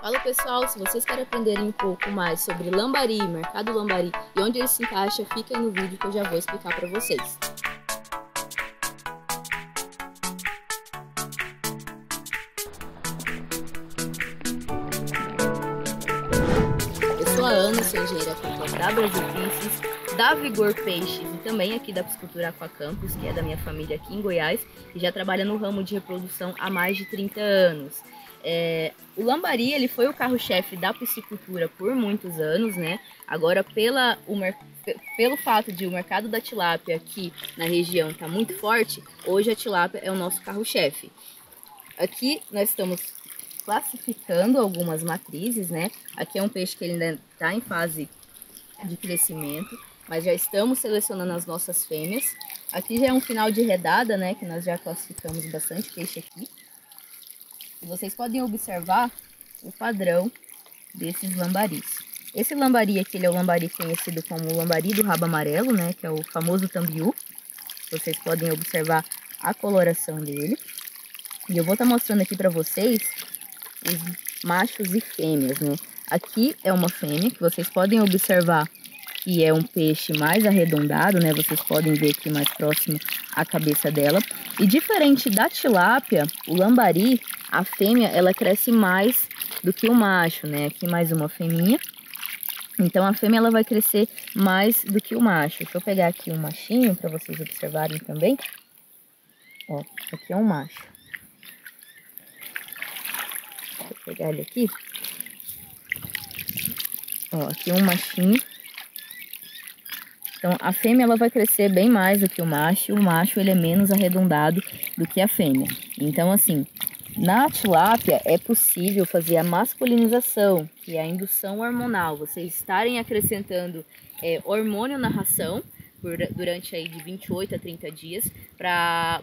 Fala pessoal, se vocês querem aprenderem um pouco mais sobre lambari, mercado lambari e onde ele se encaixa, fica aí no vídeo que eu já vou explicar para vocês. Eu sou a Ana, sou engenheira aquacultora da Brasil Peixes, da Vigor Peixes e também aqui da Piscicultura Aquacampus, que é da minha família aqui em Goiás e já trabalha no ramo de reprodução há mais de 30 anos. O lambari ele foi o carro-chefe da piscicultura por muitos anos, né? Agora, pelo fato de o mercado da tilápia aqui na região tá muito forte, hoje a tilápia é o nosso carro-chefe. Aqui nós estamos classificando algumas matrizes, né? Aqui é um peixe que ele ainda está em fase de crescimento, mas já estamos selecionando as nossas fêmeas. Aqui já é um final de redada, né? Que nós já classificamos bastante peixe aqui. E vocês podem observar o padrão desses lambaris. Esse lambari aqui ele é o lambari conhecido como lambari do rabo amarelo, né? Que é o famoso TAMBIU. Vocês podem observar a coloração dele. E eu vou estar mostrando aqui para vocês os machos e fêmeas, né? Aqui é uma fêmea que vocês podem observar que é um peixe mais arredondado, né? Vocês podem ver aqui mais próximo a cabeça dela. E diferente da tilápia, o lambari, a fêmea, ela cresce mais do que o macho, né? Aqui mais uma fêmea. Então a fêmea ela vai crescer mais do que o macho. Deixa eu pegar aqui um machinho para vocês observarem também. Ó, aqui é um macho. Deixa eu pegar ele aqui. Ó, aqui é um machinho. Então a fêmea ela vai crescer bem mais do que o macho. O macho ele é menos arredondado do que a fêmea. Então assim, na tilápia é possível fazer a masculinização, que é a indução hormonal. Vocês estarem acrescentando hormônio na ração durante aí de 28 a 30 dias para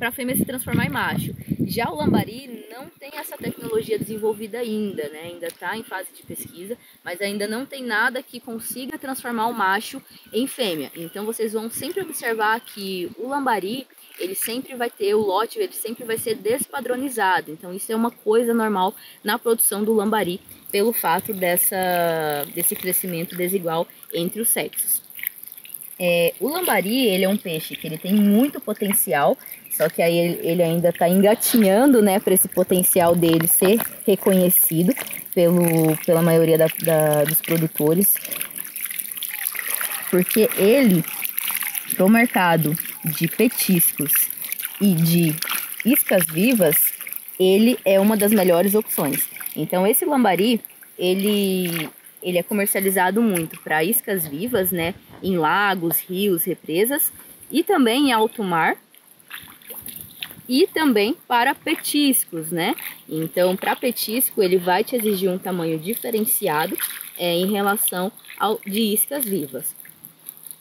a fêmea se transformar em macho. Já o lambari não tem essa tecnologia desenvolvida ainda, né? Ainda está em fase de pesquisa, mas ainda não tem nada que consiga transformar o macho em fêmea. Então vocês vão sempre observar que o lambari ele sempre vai ter, o lote ele sempre vai ser despadronizado. Então isso é uma coisa normal na produção do lambari, pelo fato desse crescimento desigual entre os sexos. O lambari ele é um peixe que ele tem muito potencial, só que aí ele ainda está engatinhando, né, para esse potencial dele ser reconhecido pela maioria dos produtores, porque ele, para o mercado de petiscos e de iscas vivas, ele é uma das melhores opções. Então esse lambari, ele é comercializado muito para iscas vivas, né, em lagos, rios, represas e também em alto mar e também para petiscos, né? Então para petisco ele vai te exigir um tamanho diferenciado em relação ao de iscas vivas.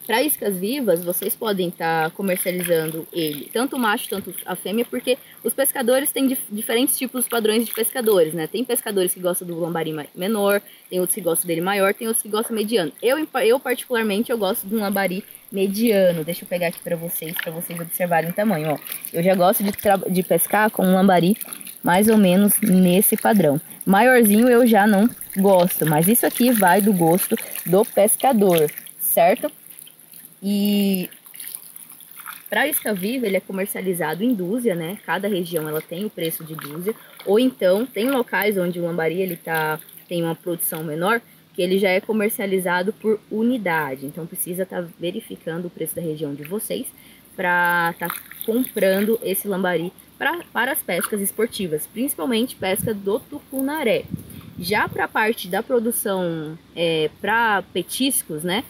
Para iscas vivas, vocês podem estar comercializando ele, tanto o macho, tanto a fêmea, porque os pescadores têm diferentes tipos, padrões de pescadores, né? Tem pescadores que gostam do lambari menor, tem outros que gostam dele maior, tem outros que gostam mediano. Eu particularmente, eu gosto de um lambari mediano. Deixa eu pegar aqui para vocês observarem o tamanho, ó. Eu já gosto de pescar com um lambari mais ou menos nesse padrão. Maiorzinho eu já não gosto, mas isso aqui vai do gosto do pescador, certo? E para isca viva ele é comercializado em dúzia, né? Cada região ela tem o preço de dúzia. Ou então tem locais onde o lambari ele tem uma produção menor, que ele já é comercializado por unidade. Então precisa estar verificando o preço da região de vocês para estar comprando esse lambari para as pescas esportivas, principalmente pesca do tucunaré. Já para a parte da produção para petiscos, né?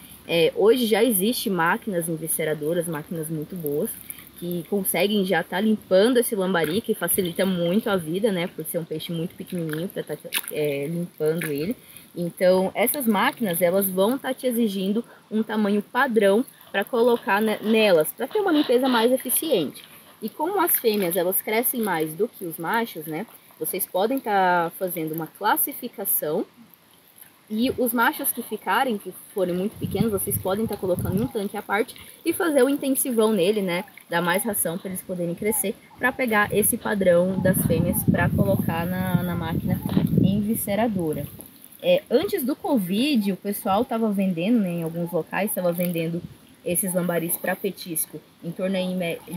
Hoje já existe máquinas envisceradoras, máquinas muito boas, que conseguem já estar limpando esse lambari, que facilita muito a vida, né? Por ser um peixe muito pequenininho para estar limpando ele. Então, essas máquinas elas vão estar te exigindo um tamanho padrão para colocar nelas, para ter uma limpeza mais eficiente. E como as fêmeas elas crescem mais do que os machos, né? Vocês podem estar fazendo uma classificação E os machos que ficarem, que forem muito pequenos, vocês podem estar colocando num tanque à parte e fazer o intensivão nele, né? Dar mais ração para eles poderem crescer, para pegar esse padrão das fêmeas para colocar na máquina envisceradora. Antes do Covid, o pessoal estava vendendo, né, em alguns locais, estava vendendo esses lambaris para petisco em torno aí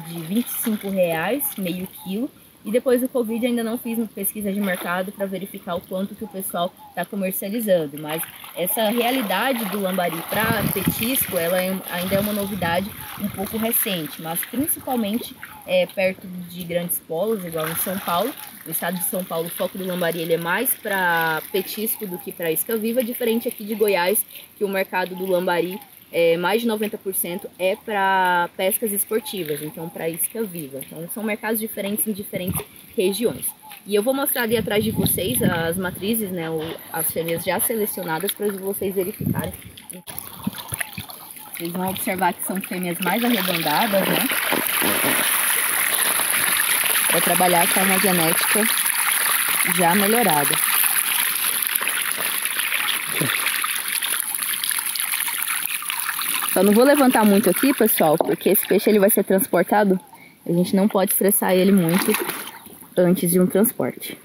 de R$25,00, meio quilo. E depois do Covid ainda não fiz uma pesquisa de mercado para verificar o quanto que o pessoal está comercializando. Mas essa realidade do lambari para petisco, ela ainda é uma novidade um pouco recente. Mas principalmente perto de grandes polos, igual em São Paulo. No estado de São Paulo, o foco do lambari ele é mais para petisco do que para isca viva. Diferente aqui de Goiás, que o mercado do lambari, mais de 90% é para pescas esportivas, então para isca viva. Então são mercados diferentes em diferentes regiões. E eu vou mostrar ali atrás de vocês as matrizes, né, as fêmeas já selecionadas para vocês verificarem. Vocês vão observar que são fêmeas mais arredondadas, né? Para trabalhar com uma genética já melhorada. Só não vou levantar muito aqui, pessoal, porque esse peixe ele vai ser transportado. A gente não pode estressar ele muito antes de um transporte.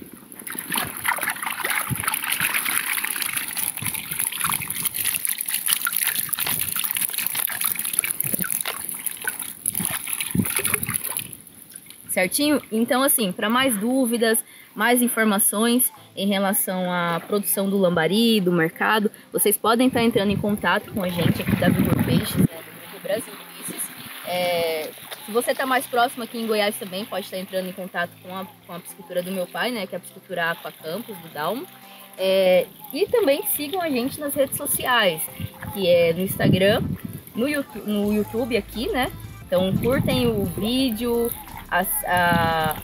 Certinho? Então, assim, para mais dúvidas, mais informações em relação à produção do lambari, do mercado, vocês podem estar entrando em contato com a gente aqui da Vigor Peixes, né, do Brasil Peixes. Se você está mais próximo aqui em Goiás também, pode estar entrando em contato com a piscicultura do meu pai, né, que é a piscicultura Aquacampus, do Dalmo. E também sigam a gente nas redes sociais, que é no Instagram, no YouTube aqui, né? Então curtem o vídeo,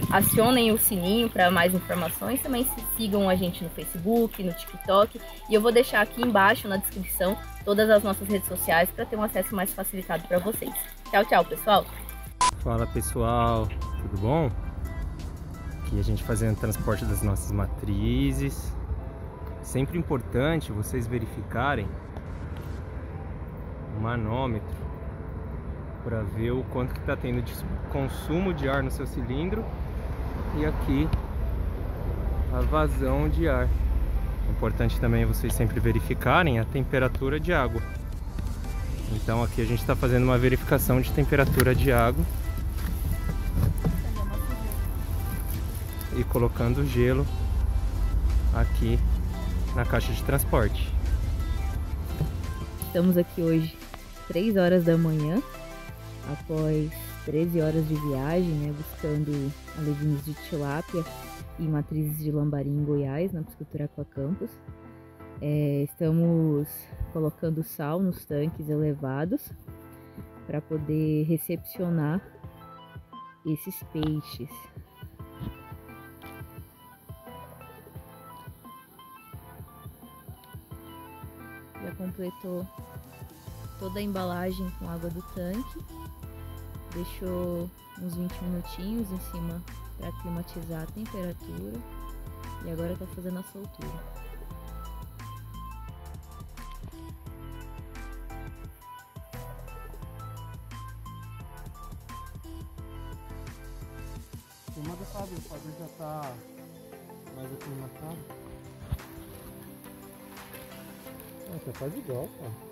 acionem o sininho para mais informações. Também sigam a gente no Facebook, no TikTok, e eu vou deixar aqui embaixo na descrição todas as nossas redes sociais para ter um acesso mais facilitado para vocês. Tchau, tchau, pessoal! Fala, pessoal, tudo bom? Aqui a gente fazendo o transporte das nossas matrizes. Sempre importante vocês verificarem o manômetro para ver o quanto que está tendo de consumo de ar no seu cilindro, e aqui a vazão de ar. Importante também vocês sempre verificarem a temperatura de água. Então aqui a gente está fazendo uma verificação de temperatura de água e colocando gelo aqui na caixa de transporte. Estamos aqui hoje 3 horas da manhã, após 13 horas de viagem, né, buscando alevinhos de tilápia e matrizes de lambari em Goiás, na piscicultura Aquacampus. Estamos colocando sal nos tanques elevados para poder recepcionar esses peixes. Já completou toda a embalagem com água do tanque. Deixou uns 20 minutinhos em cima para climatizar a temperatura e agora está fazendo a soltura. Filmada, sabe? O padrão já está mais aclimatado. Até faz igual, cara.